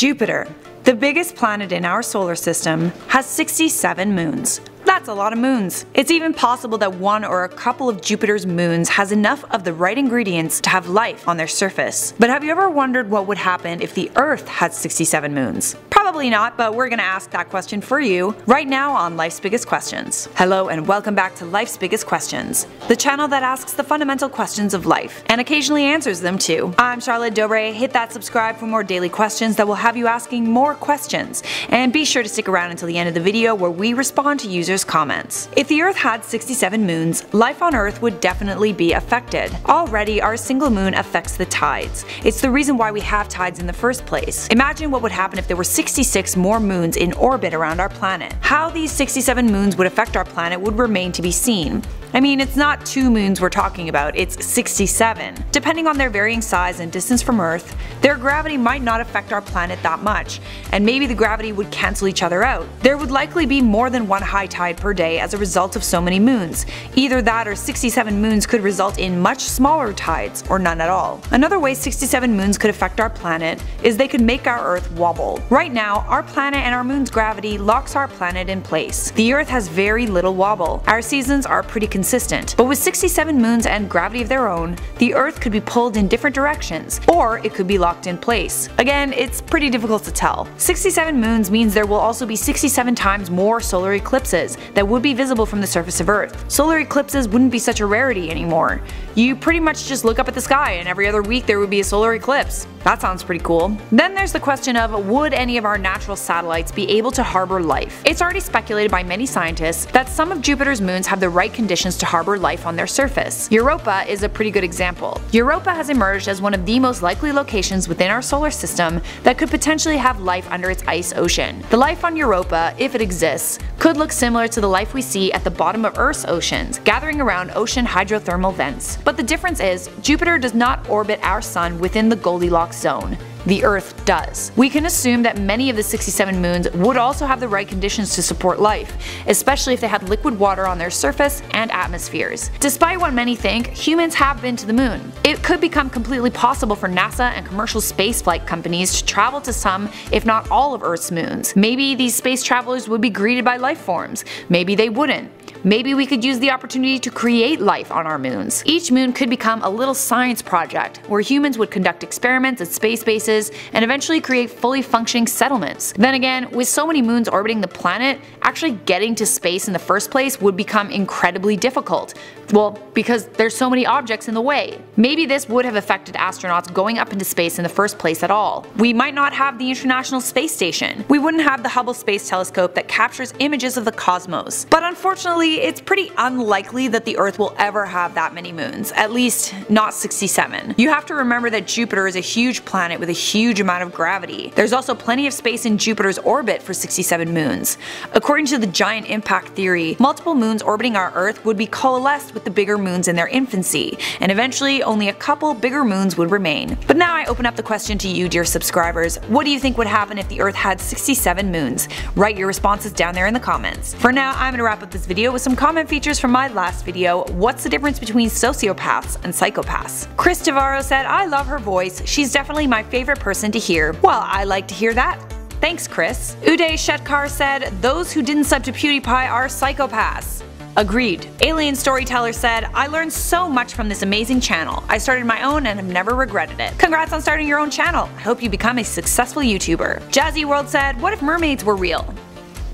Jupiter, the biggest planet in our solar system, has 67 moons. That's a lot of moons. It's even possible that one or a couple of Jupiter's moons has enough of the right ingredients to have life on their surface. But have you ever wondered what would happen if the Earth had 67 moons? Probably not, but we're gonna ask that question for you right now on Life's Biggest Questions. Hello and welcome back to Life's Biggest Questions, the channel that asks the fundamental questions of life, and occasionally answers them too. I'm Charlotte Dobre. Hit that subscribe for more daily questions that will have you asking more questions, and be sure to stick around until the end of the video where we respond to users' comments. If the Earth had 67 moons, life on Earth would definitely be affected. Already, our single moon affects the tides. It's the reason why we have tides in the first place. Imagine what would happen if there were 66 more moons in orbit around our planet. How these 67 moons would affect our planet would remain to be seen. I mean, it's not two moons we're talking about, it's 67. Depending on their varying size and distance from Earth, their gravity might not affect our planet that much, and maybe the gravity would cancel each other out. There would likely be more than one high tide per day as a result of so many moons. Either that or 67 moons could result in much smaller tides, or none at all. Another way 67 moons could affect our planet is they could make our Earth wobble. Right now, our planet and our moon's gravity locks our planet in place. The Earth has very little wobble. Our seasons are pretty consistent, but with 67 moons and gravity of their own, the Earth could be pulled in different directions, or it could be locked in place. Again, it's pretty difficult to tell. 67 moons means there will also be 67 times more solar eclipses that would be visible from the surface of Earth. Solar eclipses wouldn't be such a rarity anymore. You pretty much just look up at the sky and every other week there would be a solar eclipse. That sounds pretty cool. Then there's the question of, would any of our natural satellites be able to harbor life? It's already speculated by many scientists that some of Jupiter's moons have the right conditions to harbor life on their surface. Europa is a pretty good example. Europa has emerged as one of the most likely locations within our solar system that could potentially have life under its ice ocean. The life on Europa, if it exists, could look similar to the life we see at the bottom of Earth's oceans, gathering around ocean hydrothermal vents. But the difference is, Jupiter does not orbit our sun within the Goldilocks zone. The Earth does. We can assume that many of the 67 moons would also have the right conditions to support life, especially if they had liquid water on their surface and atmospheres. Despite what many think, humans have been to the moon. It could become completely possible for NASA and commercial spaceflight companies to travel to some, if not all, of Earth's moons. Maybe these space travelers would be greeted by life forms. Maybe they wouldn't. Maybe we could use the opportunity to create life on our moons. Each moon could become a little science project, where humans would conduct experiments at space bases and eventually create fully functioning settlements. Then again, with so many moons orbiting the planet, actually getting to space in the first place would become incredibly difficult. Well, because there's so many objects in the way. Maybe this would have affected astronauts going up into space in the first place at all. We might not have the International Space Station. We wouldn't have the Hubble Space Telescope that captures images of the cosmos. But unfortunately, it's pretty unlikely that the Earth will ever have that many moons, at least not 67. You have to remember that Jupiter is a huge planet with a huge amount of gravity. There's also plenty of space in Jupiter's orbit for 67 moons. According to the giant impact theory, multiple moons orbiting our Earth would be coalesced with the bigger moons in their infancy, and eventually only a couple bigger moons would remain. But now I open up the question to you, dear subscribers. What do you think would happen if the Earth had 67 moons? Write your responses down there in the comments. For now, I'm gonna wrap up this video with some comment features from my last video, What's the Difference Between Sociopaths and Psychopaths? Chris Tavaro said, I love her voice, she's definitely my favorite person to hear. Well, I like to hear that. Thanks, Chris. Uday Shetkar said, those who didn't sub to PewDiePie are psychopaths. Agreed. Alien Storyteller said, I learned so much from this amazing channel. I started my own and have never regretted it. Congrats on starting your own channel. I hope you become a successful YouTuber. Jazzy World said, what if mermaids were real?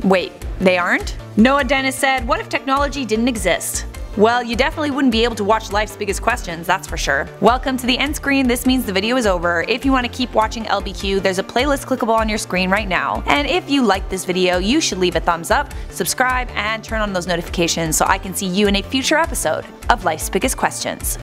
Wait, they aren't? Noah Dennis said, what if technology didn't exist? Well, you definitely wouldn't be able to watch Life's Biggest Questions, that's for sure. Welcome to the end screen, this means the video is over. If you want to keep watching LBQ, there's a playlist clickable on your screen right now. And if you liked this video, you should leave a thumbs up, subscribe, and turn on those notifications so I can see you in a future episode of Life's Biggest Questions.